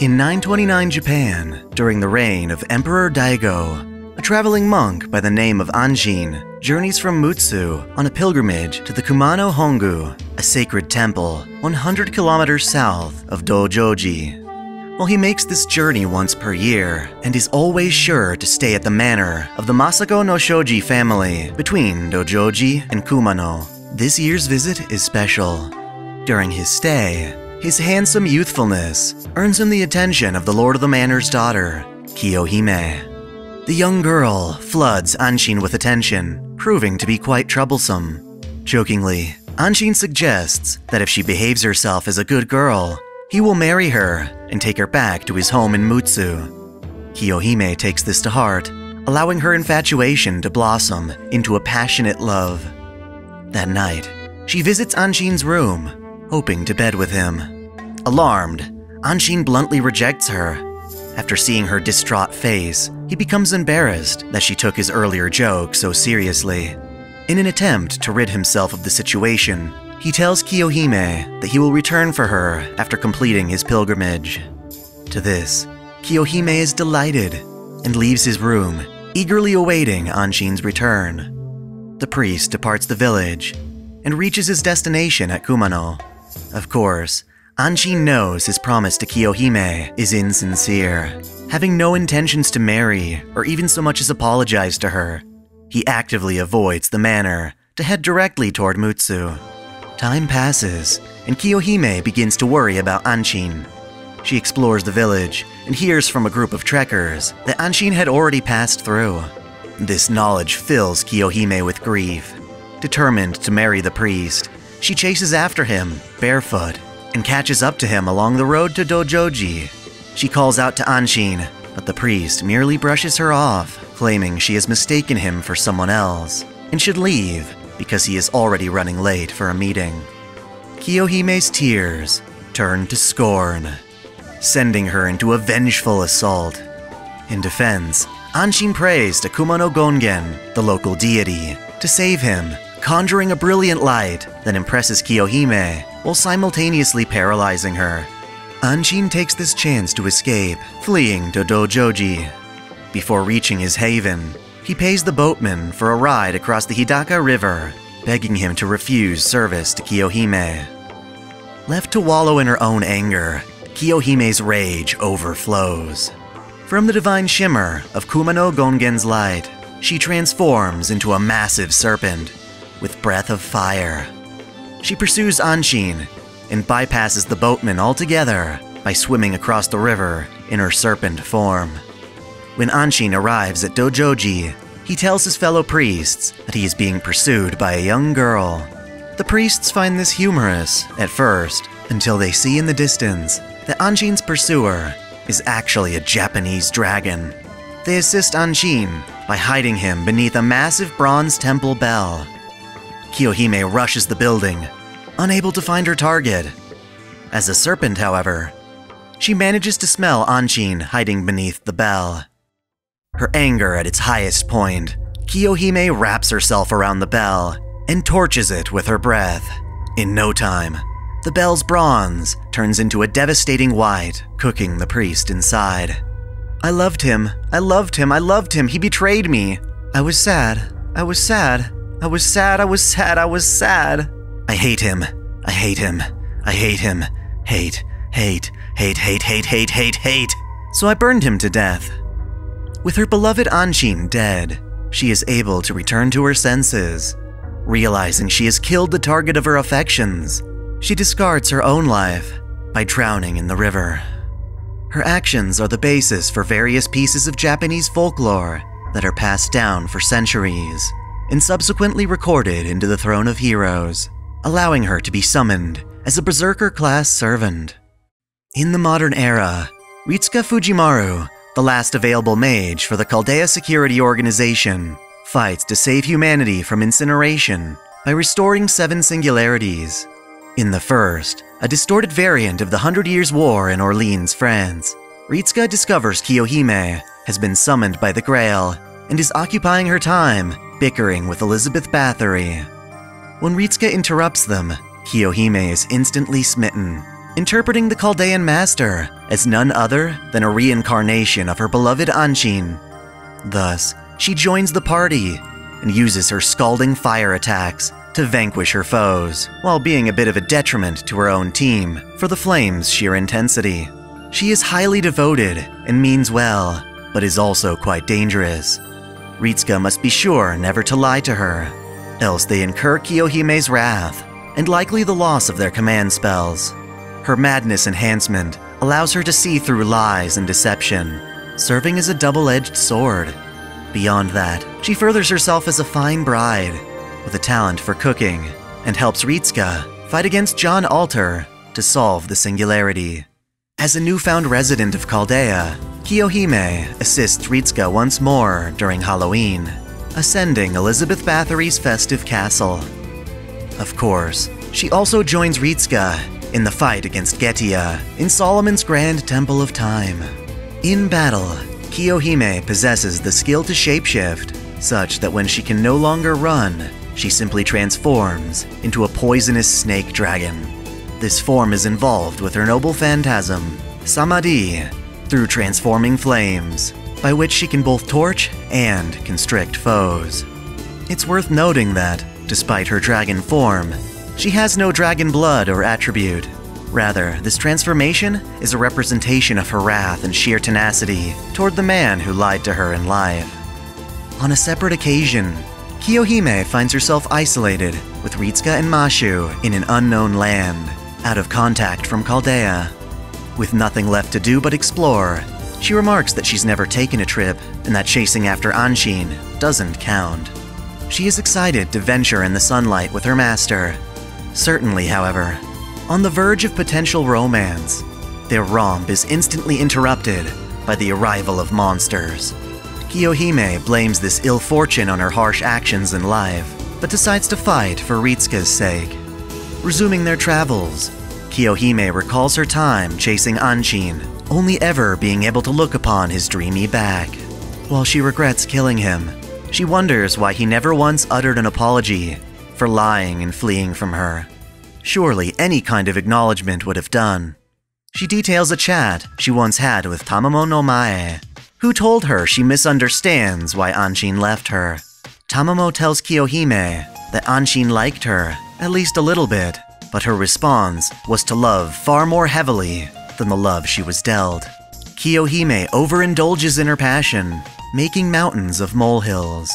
In 929 Japan, during the reign of Emperor Daigo, a traveling monk by the name of Anjin journeys from Mutsu on a pilgrimage to the Kumano Hongu, a sacred temple 100 kilometers south of Dojoji. Well, he makes this journey once per year, and is always sure to stay at the manor of the Masako no Shoji family between Dojoji and Kumano. This year's visit is special. During his stay, his handsome youthfulness earns him the attention of the lord of the manor's daughter, Kiyohime. The young girl floods Anjin with attention, proving to be quite troublesome. Jokingly, Anjin suggests that if she behaves herself as a good girl, he will marry her and take her back to his home in Mutsu. Kiyohime takes this to heart, allowing her infatuation to blossom into a passionate love. That night, she visits Anjin's room, hoping to bed with him. Alarmed, Anjin bluntly rejects her. After seeing her distraught face, he becomes embarrassed that she took his earlier joke so seriously. In an attempt to rid himself of the situation, he tells Kiyohime that he will return for her after completing his pilgrimage. To this, Kiyohime is delighted and leaves his room, eagerly awaiting Anjin's return. The priest departs the village and reaches his destination at Kumano. Of course, Anjin knows his promise to Kiyohime is insincere, having no intentions to marry or even so much as apologize to her. He actively avoids the manor to head directly toward Mutsu. Time passes, and Kiyohime begins to worry about Anjin. She explores the village and hears from a group of trekkers that Anjin had already passed through. This knowledge fills Kiyohime with grief. Determined to marry the priest, she chases after him, barefoot, and catches up to him along the road to Dojoji. She calls out to Anjin, but the priest merely brushes her off, claiming she has mistaken him for someone else and should leave, because he is already running late for a meeting. Kiyohime's tears turn to scorn, sending her into a vengeful assault. In defense, Anjin prays to Kumano Gongen, the local deity, to save him, conjuring a brilliant light that impresses Kiyohime while simultaneously paralyzing her. Anjin takes this chance to escape, fleeing to Dojoji. Before reaching his haven, he pays the boatman for a ride across the Hidaka River, begging him to refuse service to Kiyohime. Left to wallow in her own anger, Kiyohime's rage overflows. From the divine shimmer of Kumano Gongen's light, she transforms into a massive serpent with breath of fire. She pursues Anjin and bypasses the boatman altogether by swimming across the river in her serpent form. When Anjin arrives at Dojoji, he tells his fellow priests that he is being pursued by a young girl. The priests find this humorous at first, until they see in the distance that Anjin's pursuer is actually a Japanese dragon. They assist Anjin by hiding him beneath a massive bronze temple bell. Kiyohime rushes the building, unable to find her target. As a serpent, however, she manages to smell Anjin hiding beneath the bell. Her anger at its highest point, Kiyohime wraps herself around the bell and torches it with her breath. In no time, the bell's bronze turns into a devastating white, cooking the priest inside. I loved him, I loved him, I loved him, he betrayed me. I was sad, I was sad, I was sad, I was sad, I was sad. I hate him, I hate him, I hate him, hate, hate, hate, hate, hate, hate, hate, hate. So I burned him to death. With her beloved Anjin dead, she is able to return to her senses. Realizing she has killed the target of her affections, she discards her own life by drowning in the river. Her actions are the basis for various pieces of Japanese folklore that are passed down for centuries and subsequently recorded into the Throne of Heroes, allowing her to be summoned as a berserker-class servant. In the modern era, Ritsuka Fujimaru, the last available mage for the Chaldea Security Organization, fights to save humanity from incineration by restoring 7 singularities. In the first, a distorted variant of the 100 Years' War in Orleans, France, Ritsuka discovers Kiyohime has been summoned by the Grail and is occupying her time bickering with Elizabeth Bathory. When Ritsuka interrupts them, Kiyohime is instantly smitten interpreting the Chaldean master as none other than a reincarnation of her beloved Anjin. Thus, she joins the party and uses her scalding fire attacks to vanquish her foes, while being a bit of a detriment to her own team for the flame's sheer intensity. She is highly devoted and means well, but is also quite dangerous. Ritsuka must be sure never to lie to her, else they incur Kiyohime's wrath and likely the loss of their command spells. Her madness enhancement allows her to see through lies and deception, serving as a double-edged sword. Beyond that, she furthers herself as a fine bride with a talent for cooking and helps Ritsuka fight against John Alter to solve the singularity. As a newfound resident of Chaldea, Kiyohime assists Ritsuka once more during Halloween, ascending Elizabeth Bathory's festive castle. Of course, she also joins Ritsuka in the fight against Getia in Solomon's Grand Temple of Time. In battle, Kiyohime possesses the skill to shapeshift, such that when she can no longer run, she simply transforms into a poisonous snake dragon. This form is involved with her noble phantasm, Samadhi, through transforming flames, by which she can both torch and constrict foes. It's worth noting that, despite her dragon form, she has no dragon blood or attribute. Rather, this transformation is a representation of her wrath and sheer tenacity toward the man who lied to her in life. On a separate occasion, Kiyohime finds herself isolated with Ritsuka and Mashu in an unknown land, out of contact from Chaldea. With nothing left to do but explore, she remarks that she's never taken a trip and that chasing after Anjin doesn't count. She is excited to venture in the sunlight with her master. Certainly, however, on the verge of potential romance, their romp is instantly interrupted by the arrival of monsters. Kiyohime blames this ill fortune on her harsh actions in life, but decides to fight for Ritsuka's sake. Resuming their travels, Kiyohime recalls her time chasing Anjin, only ever being able to look upon his dreamy back. While she regrets killing him, she wonders why he never once uttered an apology for lying and fleeing from her. Surely any kind of acknowledgement would have done. She details a chat she once had with Tamamo no Mae, who told her she misunderstands why Anjin left her. Tamamo tells Kiyohime that Anjin liked her, at least a little bit, but her response was to love far more heavily than the love she was dealt. Kiyohime overindulges in her passion, making mountains of molehills.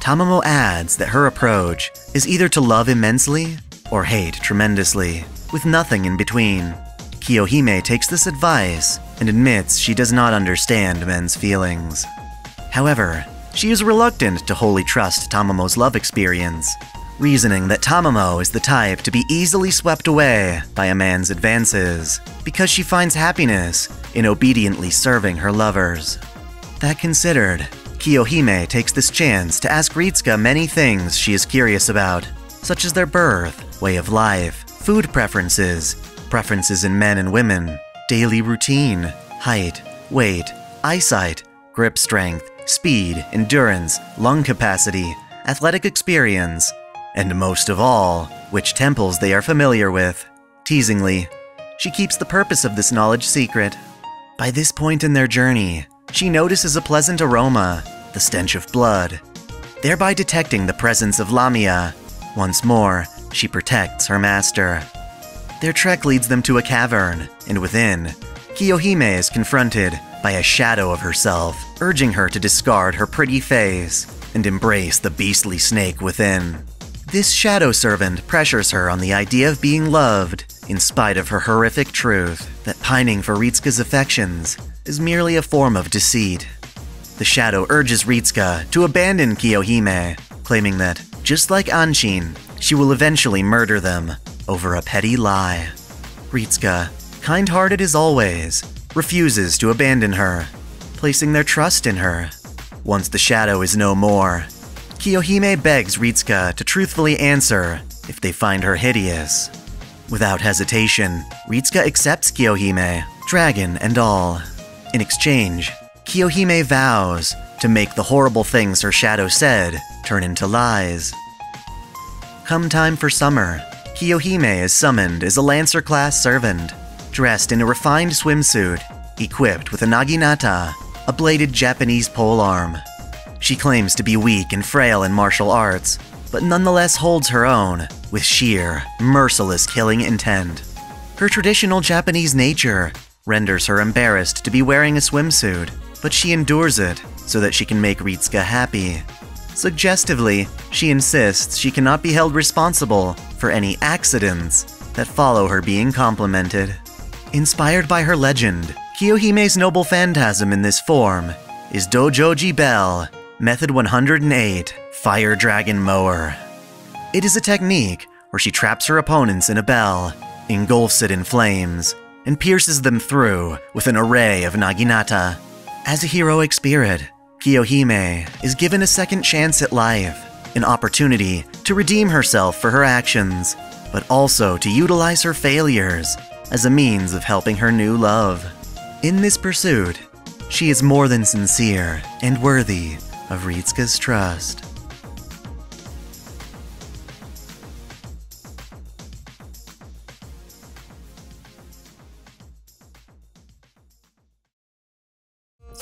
Tamamo adds that her approach is either to love immensely or hate tremendously, with nothing in between. Kiyohime takes this advice and admits she does not understand men's feelings. However, she is reluctant to wholly trust Tamamo's love experience, reasoning that Tamamo is the type to be easily swept away by a man's advances because she finds happiness in obediently serving her lovers. That considered, Kiyohime takes this chance to ask Ritsuka many things she is curious about, such as their birth, way of life, food preferences, preferences in men and women, daily routine, height, weight, eyesight, grip strength, speed, endurance, lung capacity, athletic experience, and most of all, which temples they are familiar with. Teasingly, she keeps the purpose of this knowledge secret. By this point in their journey, she notices a pleasant aroma, the stench of blood, thereby detecting the presence of Lamia. Once more, she protects her master. Their trek leads them to a cavern, and within, Kiyohime is confronted by a shadow of herself, urging her to discard her pretty face and embrace the beastly snake within. This shadow servant pressures her on the idea of being loved, in spite of her horrific truth that pining for Ritsuka's affections is merely a form of deceit. The shadow urges Ritsuka to abandon Kiyohime, claiming that, just like Anjin, she will eventually murder them over a petty lie. Ritsuka, kind-hearted as always, refuses to abandon her, placing their trust in her. Once the shadow is no more, Kiyohime begs Ritsuka to truthfully answer if they find her hideous. Without hesitation, Ritsuka accepts Kiyohime, dragon and all. In exchange, Kiyohime vows to make the horrible things her shadow said turn into lies. Come time for summer, Kiyohime is summoned as a Lancer-class servant dressed in a refined swimsuit, equipped with a naginata, a bladed Japanese polearm. She claims to be weak and frail in martial arts, but nonetheless holds her own with sheer, merciless killing intent. Her traditional Japanese nature renders her embarrassed to be wearing a swimsuit, but she endures it so that she can make Ritsuka happy. Suggestively, she insists she cannot be held responsible for any accidents that follow her being complimented. Inspired by her legend, Kiyohime's noble phantasm in this form is Dojoji Bell, Method 108, Fire Dragon Mower. It is a technique where she traps her opponents in a bell, engulfs it in flames, and pierces them through with an array of naginata. As a heroic spirit, Kiyohime is given a second chance at life, an opportunity to redeem herself for her actions, but also to utilize her failures as a means of helping her new love. In this pursuit, she is more than sincere and worthy of Ritsuka's trust.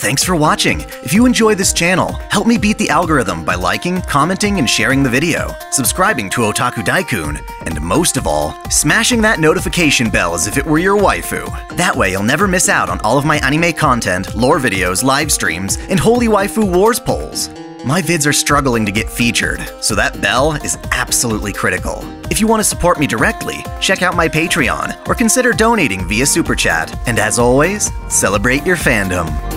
Thanks for watching! If you enjoy this channel, help me beat the algorithm by liking, commenting, and sharing the video, subscribing to Otaku Daikun, and most of all, smashing that notification bell as if it were your waifu. That way you'll never miss out on all of my anime content, lore videos, live streams, and Holy Waifu Wars polls. My vids are struggling to get featured, so that bell is absolutely critical. If you want to support me directly, check out my Patreon, or consider donating via Super Chat. And as always, celebrate your fandom.